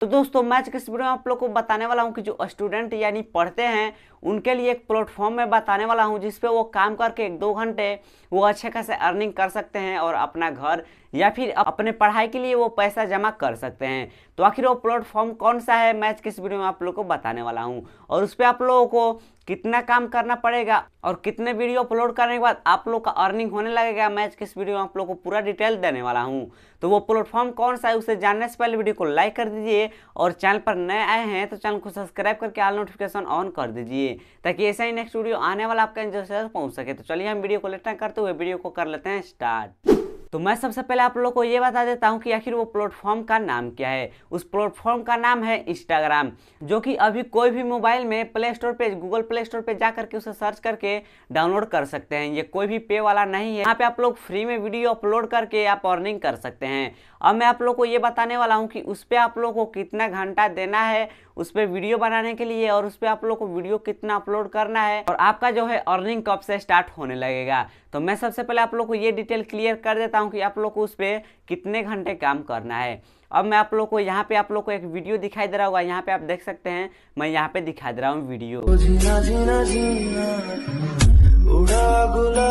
तो दोस्तों मैं आज के इस वीडियो में आप लोग को बताने वाला हूं कि जो स्टूडेंट यानी पढ़ते हैं उनके लिए एक प्लेटफॉर्म में बताने वाला हूं जिस पे वो काम करके 1-2 घंटे वो अच्छे खासे अर्निंग कर सकते हैं और अपना घर या फिर अपने पढ़ाई के लिए वो पैसा जमा कर सकते हैं। तो आखिर वो प्लेटफॉर्म कौन सा है मैं आज के इस वीडियो में आप लोग को बताने वाला हूँ और उस पर आप लोगों को कितना काम करना पड़ेगा और कितने वीडियो अपलोड करने के बाद आप लोग का अर्निंग होने लगेगा। मैं आज के इस वीडियो में आप लोग को पूरा डिटेल देने वाला हूँ। तो वो प्लेटफॉर्म कौन सा है उसे जानने से पहले वीडियो को लाइक कर दीजिए और चैनल पर नए आए हैं तो चैनल को सब्सक्राइब करके ऑल नोटिफिकेशन ऑन कर दीजिए ताकि ऐसा ही नेक्स्ट वीडियो आने वाला आपका इंटरेस्ट पहुँच सके। तो चलिए हम वीडियो को लेट करते हुए वीडियो को कर लेते हैं स्टार्ट। तो मैं सबसे पहले आप लोगों को ये बता देता हूँ कि आखिर वो प्लेटफॉर्म का नाम क्या है। उस प्लेटफॉर्म का नाम है इंस्टाग्राम, जो कि अभी कोई भी मोबाइल में प्ले स्टोर पे गूगल प्ले स्टोर पे जा करके उसे सर्च करके डाउनलोड कर सकते हैं। ये कोई भी पे वाला नहीं है, यहाँ पे आप लोग फ्री में वीडियो अपलोड करके आप अर्निंग कर सकते हैं। अब मैं आप लोग को ये बताने वाला हूँ कि उस पर आप लोग को कितना घंटा देना है उस पर वीडियो बनाने के लिए और उस पर आप लोग को वीडियो कितना अपलोड करना है और आपका जो है अर्निंग कब से स्टार्ट होने लगेगा। तो मैं सबसे पहले आप लोग को ये डिटेल क्लियर कर देता हूँ कि आप लोग को उस पर कितने घंटे काम करना है। अब मैं आप लोग को यहाँ पे आप लोग को एक वीडियो दिखाई दे रहा होगा, यहाँ पे आप देख सकते हैं मैं यहाँ पे दिखा दे रहा हूँ वीडियो। जीना जीना जीना, उड़ा गुला।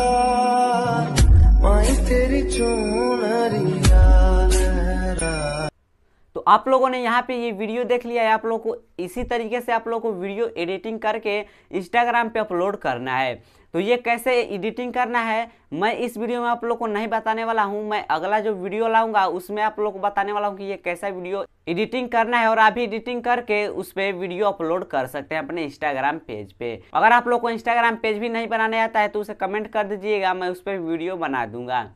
तो आप लोगों ने यहाँ पे ये वीडियो देख लिया है। आप लोगों को इसी तरीके से आप लोगों को वीडियो एडिटिंग करके इंस्टाग्राम पे अपलोड करना है। तो ये कैसे एडिटिंग करना है मैं इस वीडियो में आप लोग को नहीं बताने वाला हूँ। मैं अगला जो वीडियो लाऊंगा उसमें आप लोग को बताने वाला हूँ कि ये कैसा वीडियो एडिटिंग करना है और आप भी एडिटिंग करके उस पर वीडियो अपलोड कर सकते हैं अपने इंस्टाग्राम पेज पे। अगर आप लोग को इंस्टाग्राम पेज भी नहीं बनाने आता है तो उसे कमेंट कर दीजिएगा, मैं उस पर वीडियो बना दूंगा।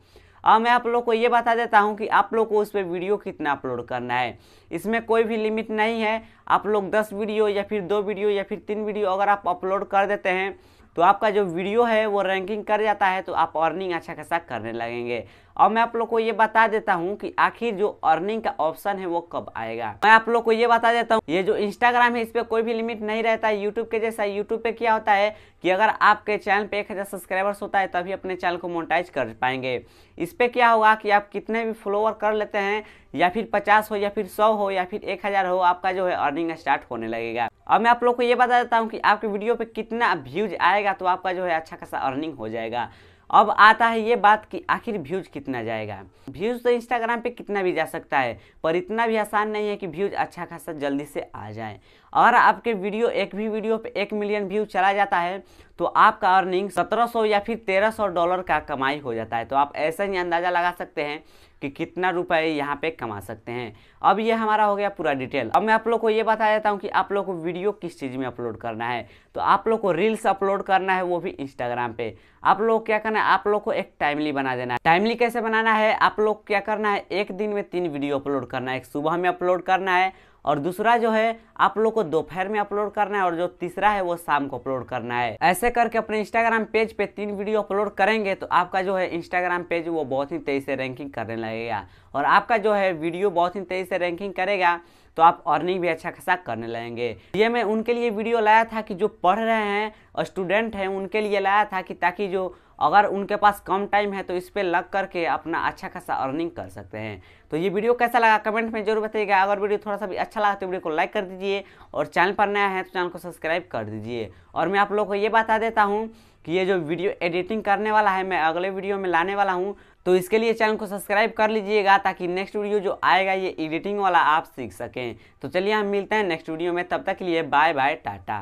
अब मैं आप लोग को ये बता देता हूँ कि आप लोग को उस पर वीडियो कितना अपलोड करना है। इसमें कोई भी लिमिट नहीं है, आप लोग 10 वीडियो या फिर 2 वीडियो या फिर 3 वीडियो अगर आप अपलोड कर देते हैं तो आपका जो वीडियो है वो रैंकिंग कर जाता है तो आप अर्निंग अच्छा खासा करने लगेंगे। और मैं आप लोग को ये बता देता हूँ कि आखिर जो अर्निंग का ऑप्शन है वो कब आएगा। मैं आप लोग को ये बता देता हूँ ये जो इंस्टाग्राम है इस पर कोई भी लिमिट नहीं रहता है यूट्यूब के जैसा। यूट्यूब पे क्या होता है कि अगर आपके चैनल पे 1000 सब्सक्राइबर्स होता है तभी अपने चैनल को मोनेटाइज कर पाएंगे। इस पर क्या होगा कि आप कितने भी फॉलोअर कर लेते हैं या फिर 50 हो या फिर 100 हो या फिर 1000 हो आपका जो है अर्निंग स्टार्ट होने लगेगा। अब मैं आप लोग को ये बता देता हूँ कि आपके वीडियो पे कितना व्यूज आएगा तो आपका जो है अच्छा खासा अर्निंग हो जाएगा। अब आता है ये बात कि आखिर व्यूज कितना जाएगा। व्यूज तो इंस्टाग्राम पे कितना भी जा सकता है पर इतना भी आसान नहीं है कि व्यूज अच्छा खासा जल्दी से आ जाए। अगर आपके वीडियो एक भी वीडियो पे 1 मिलियन व्यूज चला जाता है तो आपका अर्निंग 1700 या फिर 1300 डॉलर का कमाई हो जाता है। तो आप ऐसा ही अंदाज़ा लगा सकते हैं कि कितना रुपए यहाँ पे कमा सकते हैं। अब ये हमारा हो गया पूरा डिटेल। अब मैं आप लोग को ये बता देता हूँ कि आप लोग को वीडियो किस चीज़ में अपलोड करना है। तो आप लोग को रील्स अपलोड करना है वो भी इंस्टाग्राम पे। आप लोग क्या करना है आप लोग को एक टाइमली बना देना है। टाइमली कैसे बनाना है आप लोग क्या करना है एक दिन में 3 वीडियो अपलोड करना है। एक सुबह में अपलोड करना है और दूसरा जो है आप लोग को दोपहर में अपलोड करना है और जो तीसरा है वो शाम को अपलोड करना है। ऐसे करके अपने इंस्टाग्राम पेज पे 3 वीडियो अपलोड करेंगे तो आपका जो है इंस्टाग्राम पेज वो बहुत ही तेज़ी से रैंकिंग करने लगेगा और आपका जो है वीडियो बहुत ही तेज़ी से रैंकिंग करेगा तो आप अर्निंग भी अच्छा खासा करने लगेंगे। ये मैं उनके लिए वीडियो लाया था कि जो पढ़ रहे हैं स्टूडेंट हैं उनके लिए लाया था कि ताकि जो अगर उनके पास कम टाइम है तो इस पर लग करके अपना अच्छा खासा अर्निंग कर सकते हैं। तो ये वीडियो कैसा लगा कमेंट में जरूर बताइएगा। अगर वीडियो थोड़ा सा भी अच्छा लगा तो वीडियो को लाइक कर दीजिए और चैनल पर नया है तो चैनल को सब्सक्राइब कर दीजिए। और मैं आप लोग को ये बता देता हूँ कि ये जो वीडियो एडिटिंग करने वाला है मैं अगले वीडियो में लाने वाला हूँ तो इसके लिए चैनल को सब्सक्राइब कर लीजिएगा ताकि नेक्स्ट वीडियो जो आएगा ये एडिटिंग वाला आप सीख सकें। तो चलिए हम मिलते हैं नेक्स्ट वीडियो में, तब तक के लिए बाय बाय टाटा।